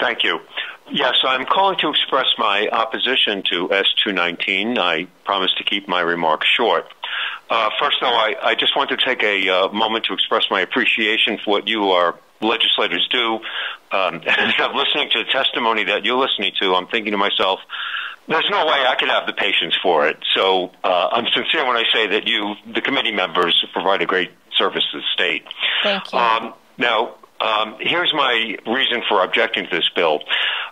Thank you. Yes, I'm calling to express my opposition to S-219. I promise to keep my remarks short. First, though, I just want to take a moment to express my appreciation for what you, our legislators, do. As I'm listening to the testimony that you're listening to, I'm thinking to myself, there's no way I could have the patience for it. So I'm sincere when I say that you, the committee members, provide a great service to the state. Thank you. Here's my reason for objecting to this bill.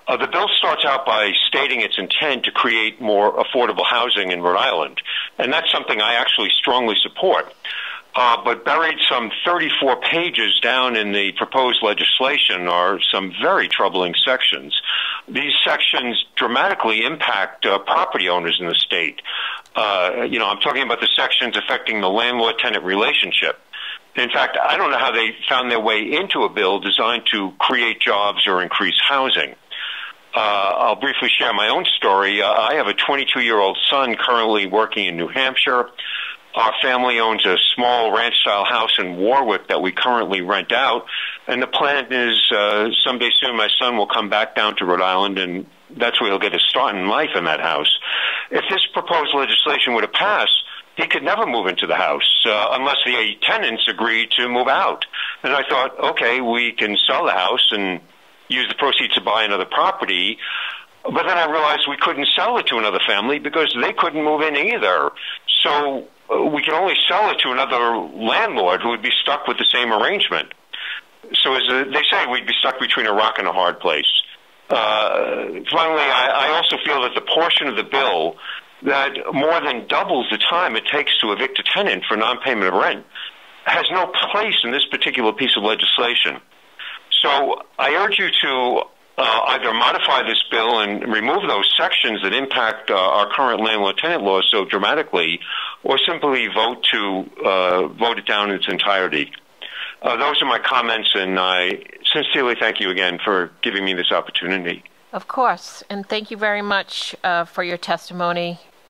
The bill starts out by stating its intent to create more affordable housing in Rhode Island, and that's something I actually strongly support. But buried some 34 pages down in the proposed legislation are some very troubling sections. These sections dramatically impact property owners in the state. You know, I'm talking about the sections affecting the landlord-tenant relationship. In fact, I don't know how they found their way into a bill designed to create jobs or increase housing. I'll briefly share my own story. I have a 22-year-old son currently working in New Hampshire. Our family owns a small ranch-style house in Warwick that we currently rent out, and the plan is someday soon my son will come back down to Rhode Island, and that's where he'll get his start in life in that house. If this proposed legislation were to pass, he could never move into the house unless the tenants agreed to move out. And I thought, okay, we can sell the house and use the proceeds to buy another property. But then I realized we couldn't sell it to another family because they couldn't move in either. So we can only sell it to another landlord who would be stuck with the same arrangement. So as they say, we'd be stuck between a rock and a hard place. Finally, I also feel that the portion of the bill that more than doubles the time it takes to evict a tenant for non-payment of rent has no place in this particular piece of legislation. So I urge you to either modify this bill and remove those sections that impact our current landlord-tenant laws so dramatically, or simply vote to vote it down in its entirety. Those are my comments, and I sincerely thank you again for giving me this opportunity. Of course, and thank you very much for your testimony.